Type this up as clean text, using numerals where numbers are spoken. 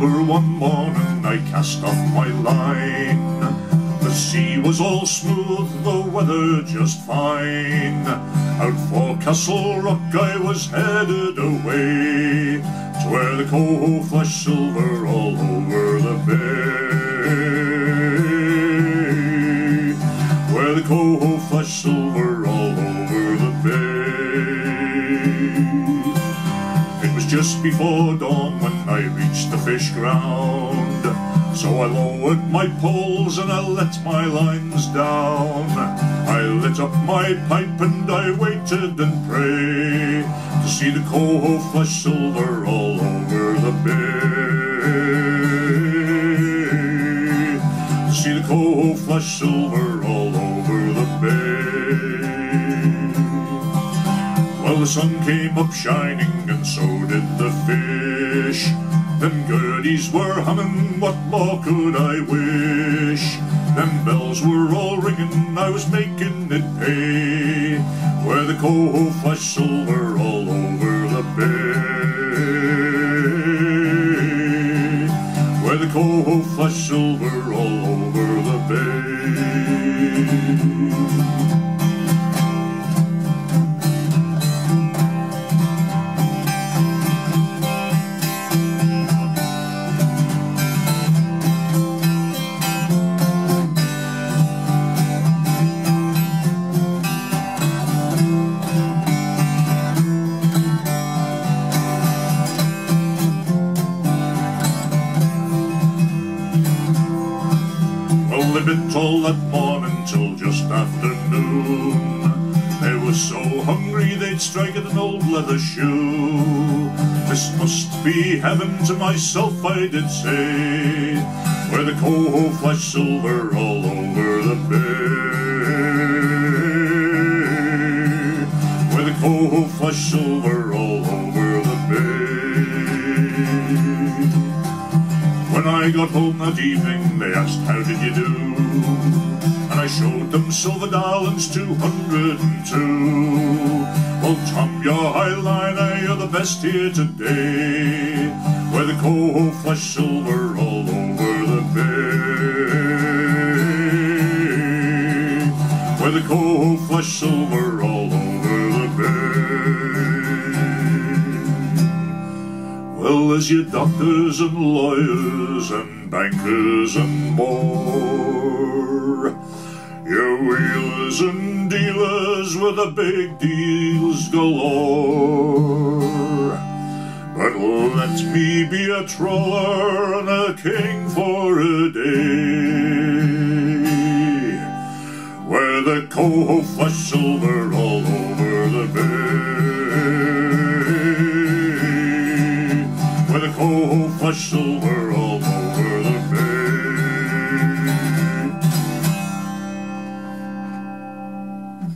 harbour one morning I cast off my line. The sea was all smooth, the weather just fine. Out for Castle Rock I was headed away, to where the coho flashed silver all over the bay. Where the coho flashed silver all over the bay. It was just before dawn when I reached the fish ground, so I lowered my poles and I let my lines down. I lit up my pipe and I waited and prayed to see the coho flash silver all over the bay. To see the coho flash silver all over the bay. Well, the sun came up shining and so did the fish. Them gurdies were humming, what more could I wish? Them bells were all ringing, I was making it pay, where the coho flashed silver all over the bay. Where the coho flashed silver all over the bay. They bit all that morning till just afternoon. They were so hungry they'd strike at an old leather shoe. This must be heaven, to myself I did say, where the coho flashed silver all over the bay. Where the coho flashed silver all over the bay. When I got home that evening, they asked, how did you do? And I showed them silver darlings 202. Well, Tom, your high liner, you're the best here today, where the coho flashed silver all over the bay. Where the coho flashed silver all over the bay. Well, there's your doctors and lawyers and bankers and more, your wheelers and dealers with the big deals galore. But let me be a trawler and a king for a day, where the coho flashed silver all over the bay. Where the coho flashed silver